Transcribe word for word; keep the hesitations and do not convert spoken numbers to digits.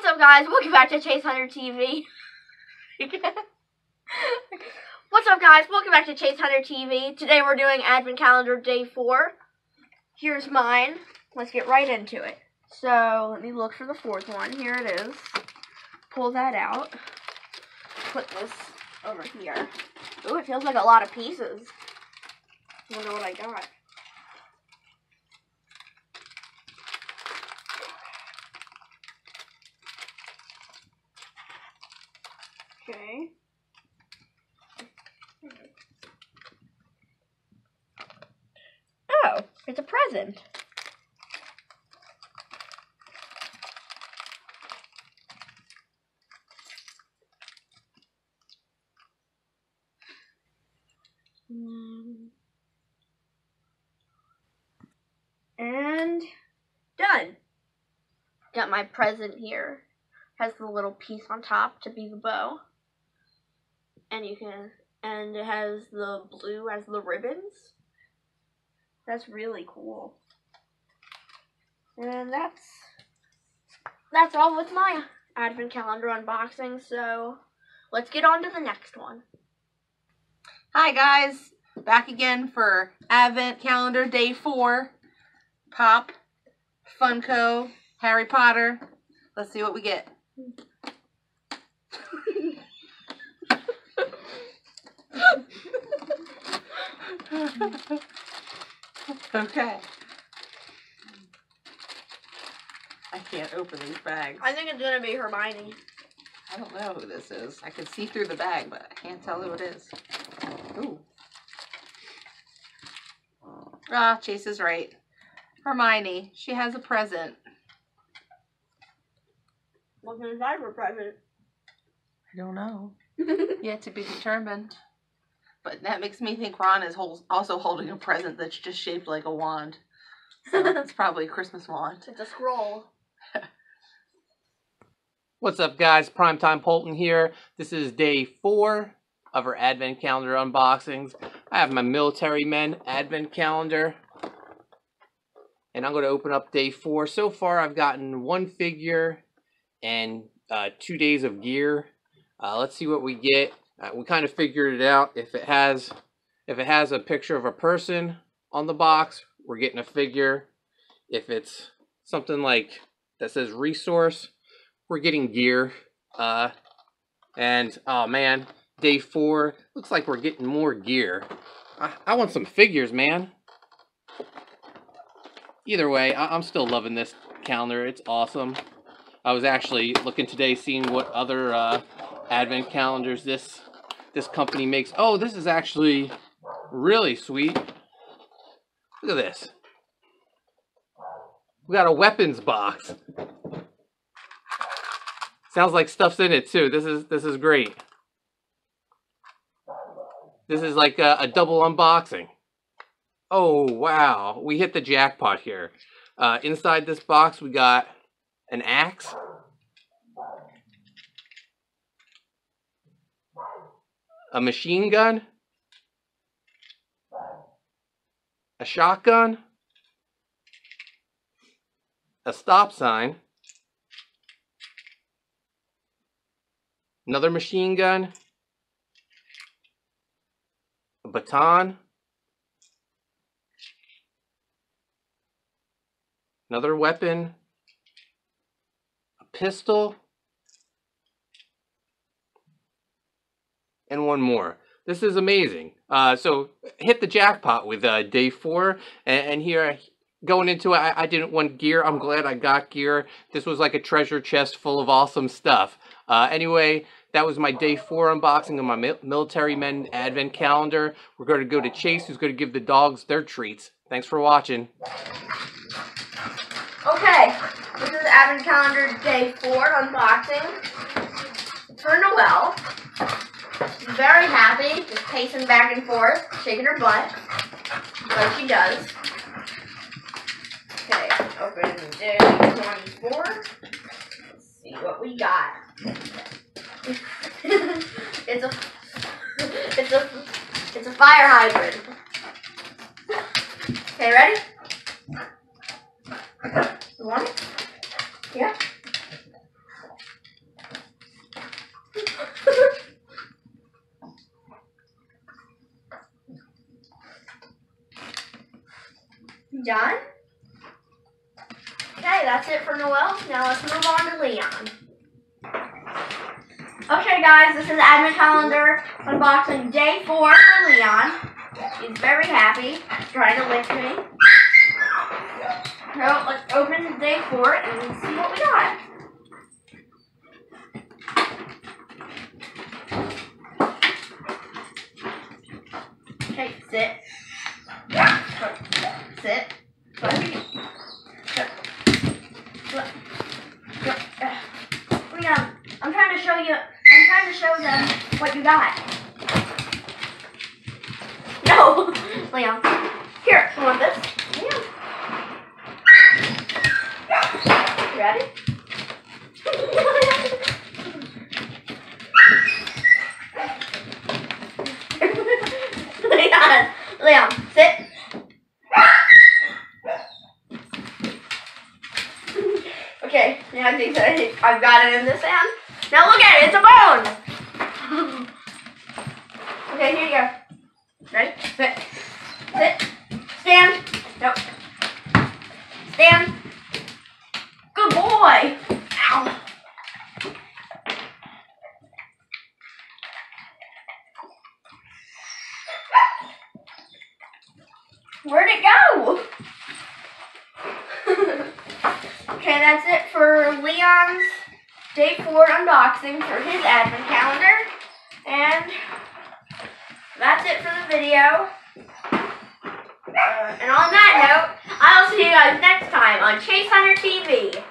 What's up, guys? Welcome back to Chase Hunter T V. What's up, guys? Welcome back to Chase Hunter T V. Today we're doing Advent Calendar Day four. Here's mine. Let's get right into it. So, let me look for the fourth one. Here it is. Pull that out. Put this over here. Ooh, it feels like a lot of pieces. I wonder what I got. Okay. Oh, it's a present. And done. Got my present here. Has the little piece on top to be the bow. And you can, and it has the blue as the ribbons. That's really cool. And that's, that's all with my Advent Calendar unboxing, so let's get on to the next one. Hi guys, back again for Advent Calendar Day four. Pop, Funko, Harry Potter. Let's see what we get. Okay. I can't open these bags. I think it's gonna be Hermione. I don't know who this is. I can see through the bag, but I can't tell who it is. Ooh. Ah, Chase is right. Hermione. She has a present. What's inside her present? I don't know. Yet to be determined. But that makes me think Ron is hol also holding a present that's just shaped like a wand. So it's probably a Christmas wand. It's a scroll. What's up, guys? Primetime Poulton here. This is day four of our Advent Calendar unboxings. I have my Military Men Advent Calendar. And I'm going to open up day four. So far, I've gotten one figure and uh, two days of gear. Uh, let's see what we get. Uh, we kind of figured it out. If it has, if it has a picture of a person on the box, we're getting a figure. If it's something like that says resource, we're getting gear. Uh, and oh man, day four looks like we're getting more gear. I, I want some figures, man. Either way, I, I'm still loving this calendar. It's awesome. I was actually looking today, seeing what other uh, Advent calendars this this company makes. Oh, this is actually really sweet. Look at this. We got a weapons box. Sounds like stuff's in it too. This is this is great. This is like a, a double unboxing. Oh wow, we hit the jackpot here. Uh, inside this box, we got an axe. A machine gun, a shotgun, a stop sign, another machine gun, a baton, another weapon, a pistol, and one more. This is amazing. Uh, so hit the jackpot with uh, day four. And, and here, going into it, I, I didn't want gear. I'm glad I got gear. This was like a treasure chest full of awesome stuff. Uh, anyway, that was my day four unboxing of my Mil Military Men Advent Calendar. We're going to go to Chase, who's going to give the dogs their treats. Thanks for watching. Okay, this is Advent Calendar Day four unboxing for Noelle. She's very happy, just pacing back and forth, shaking her butt, like she does. Okay, open day twenty-four. Let's see what we got. it's a, it's a, it's a fire hybrid. Okay, ready? You want it? Yeah. Done? Okay, that's it for Noelle. Now let's move on to Leon. Okay guys, this is Advent Calendar Unboxing Day four for Leon. He's very happy, trying to lick me. So let's open Day four and see what we got. Okay, sit. Sit. Leon, I'm trying to show you, I'm trying to show them what you got. No! Leon. Here, you want this? Leon. You ready? Leon, Leon, sit. Okay, now I think that I think I've got it in this hand. Now look at it, it's a bone! Okay, here you go. Ready? Sit. Sit. Stand. No. Stand. Good boy! Ow. Where'd it go? Okay, that's it for Leon's Day four unboxing for his advent calendar. And that's it for the video. Uh, and on that note, I'll see you guys next time on Chase Hunter T V.